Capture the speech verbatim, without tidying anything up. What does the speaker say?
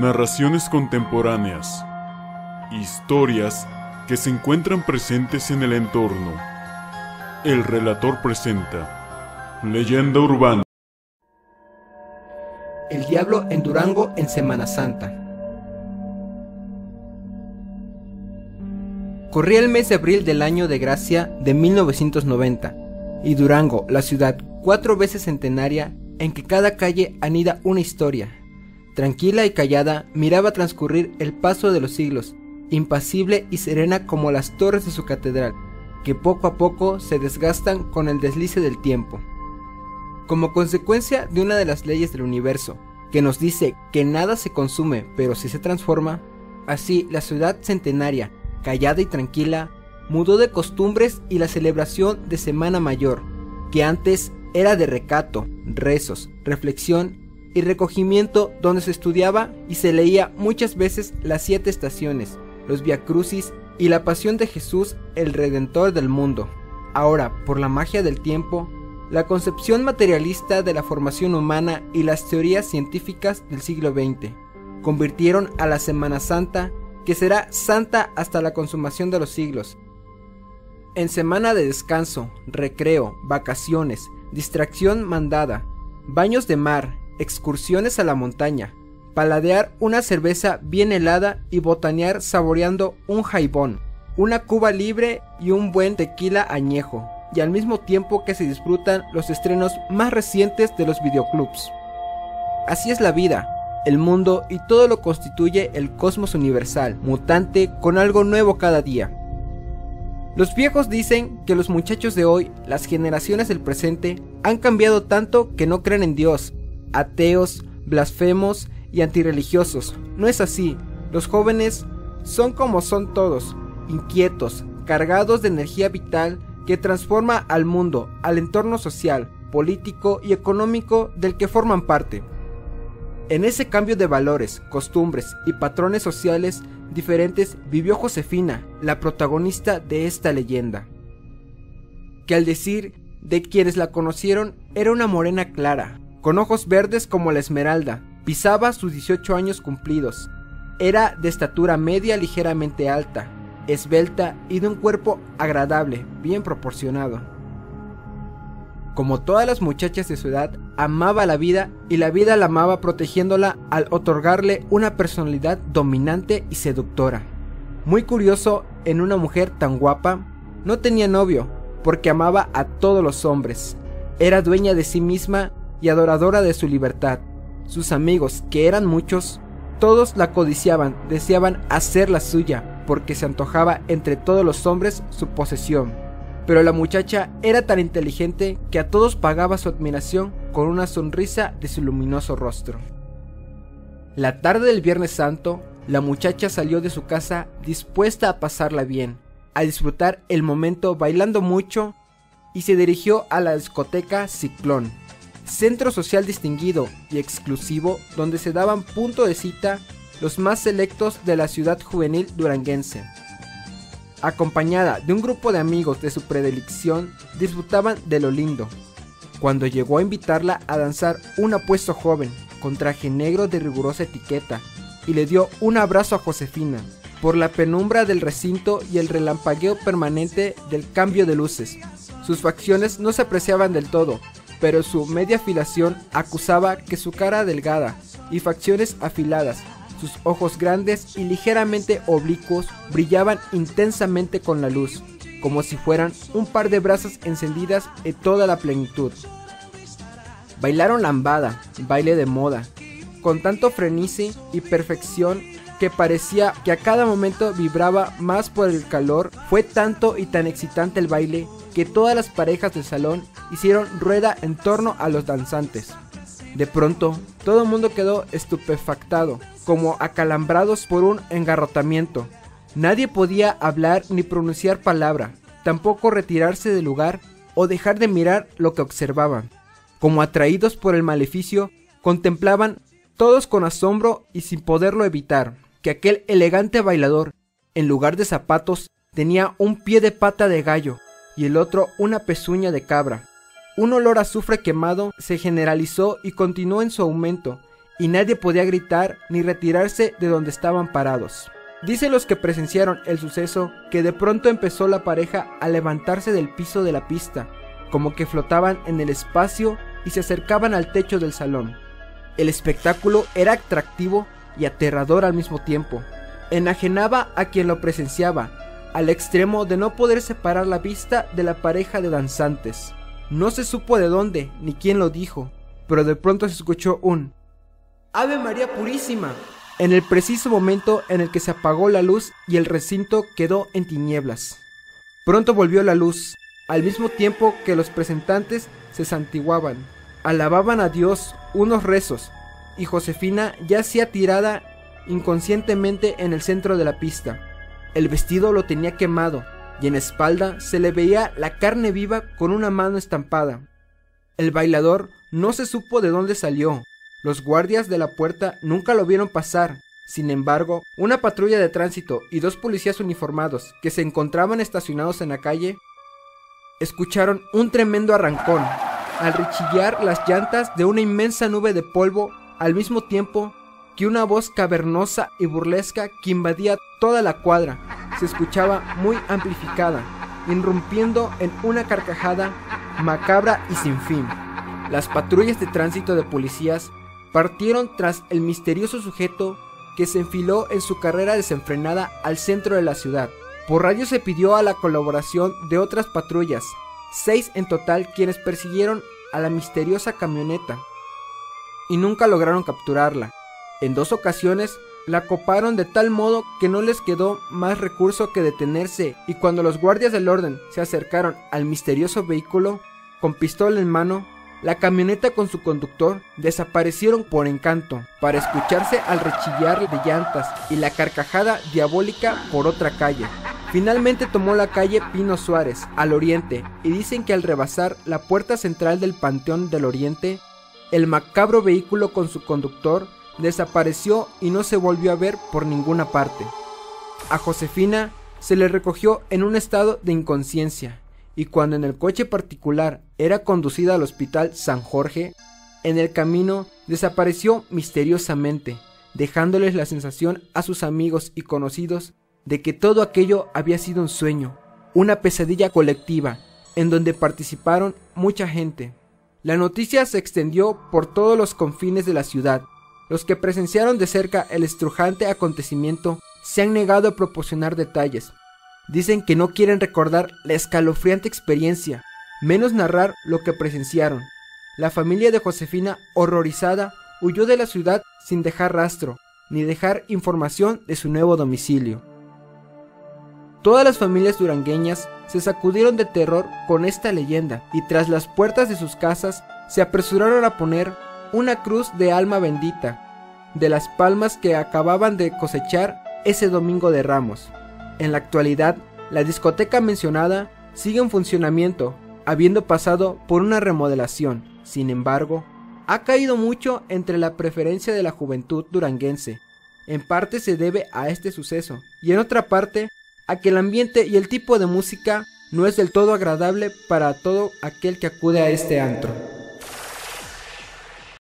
narraciones contemporáneas, historias que se encuentran presentes en el entorno. El relator presenta Leyenda Urbana. El diablo en Durango en Semana Santa. Corría el mes de abril del año de gracia de mil novecientos noventa, y Durango, la ciudad cuatro veces centenaria, en que cada calle anida una historia, tranquila y callada, miraba transcurrir el paso de los siglos, impasible y serena como las torres de su catedral, que poco a poco se desgastan con el deslice del tiempo. Como consecuencia de una de las leyes del universo, que nos dice que nada se consume pero sí se transforma, así la ciudad centenaria, callada y tranquila, mudó de costumbres y la celebración de Semana Mayor, que antes era de recato, rezos, reflexión y recogimiento, donde se estudiaba y se leía muchas veces las siete estaciones, los viacrucis y la pasión de Jesús, el Redentor del mundo. Ahora, por la magia del tiempo, la concepción materialista de la formación humana y las teorías científicas del siglo veinte convirtieron a la Semana Santa, que será santa hasta la consumación de los siglos, en semana de descanso, recreo, vacaciones, distracción mandada, baños de mar, excursiones a la montaña, paladear una cerveza bien helada y botanear saboreando un jaibón, una cuba libre y un buen tequila añejo, y al mismo tiempo que se disfrutan los estrenos más recientes de los videoclubs. Así es la vida, el mundo y todo lo constituye el cosmos universal, mutante con algo nuevo cada día. Los viejos dicen que los muchachos de hoy, las generaciones del presente, han cambiado tanto que no creen en Dios, ateos, blasfemos y antirreligiosos. No es así, los jóvenes son como son todos, inquietos, cargados de energía vital, que transforma al mundo, al entorno social, político y económico del que forman parte. En ese cambio de valores, costumbres y patrones sociales diferentes vivió Josefina, la protagonista de esta leyenda, que al decir de quienes la conocieron era una morena clara, con ojos verdes como la esmeralda, pisaba sus dieciocho años cumplidos, era de estatura media ligeramente alta, esbelta y de un cuerpo agradable, bien proporcionado. Como todas las muchachas de su edad, amaba la vida y la vida la amaba, protegiéndola al otorgarle una personalidad dominante y seductora. Muy curioso en una mujer tan guapa, no tenía novio porque amaba a todos los hombres. Era dueña de sí misma y adoradora de su libertad. Sus amigos, que eran muchos, todos la codiciaban, deseaban hacerla suya, porque se antojaba entre todos los hombres su posesión. Pero la muchacha era tan inteligente que a todos pagaba su admiración con una sonrisa de su luminoso rostro. La tarde del Viernes Santo, la muchacha salió de su casa dispuesta a pasarla bien, a disfrutar el momento bailando mucho, y se dirigió a la discoteca Ciclón, centro social distinguido y exclusivo donde se daban punto de cita los más selectos de la ciudad juvenil duranguense. Acompañada de un grupo de amigos de su predilección, disfrutaban de lo lindo, cuando llegó a invitarla a danzar un apuesto joven, con traje negro de rigurosa etiqueta, y le dio un abrazo a Josefina, por la penumbra del recinto y el relampagueo permanente del cambio de luces. Sus facciones no se apreciaban del todo, pero su media afilación acusaba que su cara delgada y facciones afiladas, sus ojos grandes y ligeramente oblicuos, brillaban intensamente con la luz, como si fueran un par de brasas encendidas en toda la plenitud. Bailaron lambada, baile de moda, con tanto frenesí y perfección que parecía que a cada momento vibraba más por el calor. Fue tanto y tan excitante el baile que todas las parejas del salón hicieron rueda en torno a los danzantes. De pronto, todo el mundo quedó estupefactado, como acalambrados por un engarrotamiento. Nadie podía hablar ni pronunciar palabra, tampoco retirarse del lugar o dejar de mirar lo que observaban. Como atraídos por el maleficio, contemplaban todos con asombro y sin poderlo evitar, que aquel elegante bailador, en lugar de zapatos, tenía un pie de pata de gallo y el otro una pezuña de cabra. Un olor a azufre quemado se generalizó y continuó en su aumento, y nadie podía gritar ni retirarse de donde estaban parados. Dicen los que presenciaron el suceso que de pronto empezó la pareja a levantarse del piso de la pista, como que flotaban en el espacio y se acercaban al techo del salón. El espectáculo era atractivo y aterrador al mismo tiempo. Enajenaba a quien lo presenciaba, al extremo de no poder separar la vista de la pareja de danzantes. No se supo de dónde ni quién lo dijo, pero de pronto se escuchó un ¡Ave María Purísima! En el preciso momento en el que se apagó la luz y el recinto quedó en tinieblas. Pronto volvió la luz, al mismo tiempo que los presentes se santiguaban, alababan a Dios unos rezos, y Josefina yacía tirada inconscientemente en el centro de la pista. El vestido lo tenía quemado, y en la espalda se le veía la carne viva con una mano estampada. El bailador no se supo de dónde salió. Los guardias de la puerta nunca lo vieron pasar. Sin embargo, una patrulla de tránsito y dos policías uniformados que se encontraban estacionados en la calle escucharon un tremendo arrancón, al rechillar las llantas de una inmensa nube de polvo, al mismo tiempo que una voz cavernosa y burlesca que invadía toda la cuadra se escuchaba muy amplificada, irrumpiendo en una carcajada macabra y sin fin. Las patrullas de tránsito de policías partieron tras el misterioso sujeto que se enfiló en su carrera desenfrenada al centro de la ciudad. Por radio se pidió a la colaboración de otras patrullas, seis en total, quienes persiguieron a la misteriosa camioneta y nunca lograron capturarla. En dos ocasiones la coparon de tal modo que no les quedó más recurso que detenerse, y cuando los guardias del orden se acercaron al misterioso vehículo con pistola en mano, la camioneta con su conductor desaparecieron por encanto, para escucharse al rechillar de llantas y la carcajada diabólica por otra calle. Finalmente tomó la calle Pino Suárez, al oriente, y dicen que al rebasar la puerta central del Panteón del Oriente, el macabro vehículo con su conductor desapareció y no se volvió a ver por ninguna parte. A Josefina se le recogió en un estado de inconsciencia, y cuando en el coche particular era conducida al hospital San Jorge, en el camino desapareció misteriosamente, dejándoles la sensación a sus amigos y conocidos de que todo aquello había sido un sueño, una pesadilla colectiva, en donde participaron mucha gente. La noticia se extendió por todos los confines de la ciudad. Los que presenciaron de cerca el estrujante acontecimiento se han negado a proporcionar detalles. Dicen que no quieren recordar la escalofriante experiencia, menos narrar lo que presenciaron. La familia de Josefina, horrorizada, huyó de la ciudad sin dejar rastro, ni dejar información de su nuevo domicilio. Todas las familias durangueñas se sacudieron de terror con esta leyenda, y tras las puertas de sus casas se apresuraron a poner una cruz de alma bendita, de las palmas que acababan de cosechar ese domingo de Ramos. En la actualidad, la discoteca mencionada sigue en funcionamiento, habiendo pasado por una remodelación. Sin embargo, ha caído mucho entre la preferencia de la juventud duranguense. En parte se debe a este suceso, y en otra parte, a que el ambiente y el tipo de música no es del todo agradable para todo aquel que acude a este antro.